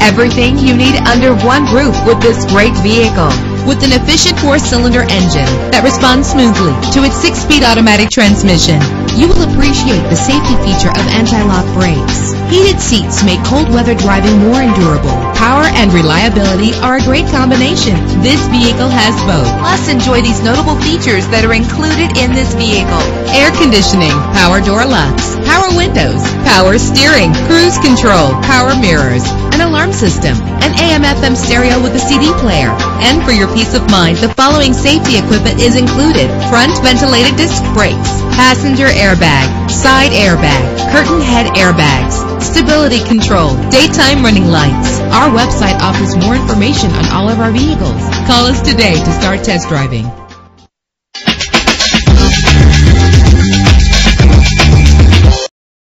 Everything you need under one roof with this great vehicle. With an efficient 4-cylinder engine that responds smoothly to its 6-speed automatic transmission, you will appreciate the safety feature of anti-lock brakes. Heated seats make cold weather driving more endurable. Power and reliability are a great combination. This vehicle has both. Plus, enjoy these notable features that are included in this vehicle: air conditioning, power door locks, power windows, power steering, cruise control, power mirrors, an alarm system, an AM/FM stereo with a CD player. And for your peace of mind, the following safety equipment is included: front ventilated disc brakes, passenger airbag, side airbag, curtain head airbags, stability control, daytime running lights. Our website offers more information on all of our vehicles. Call us today to start test driving.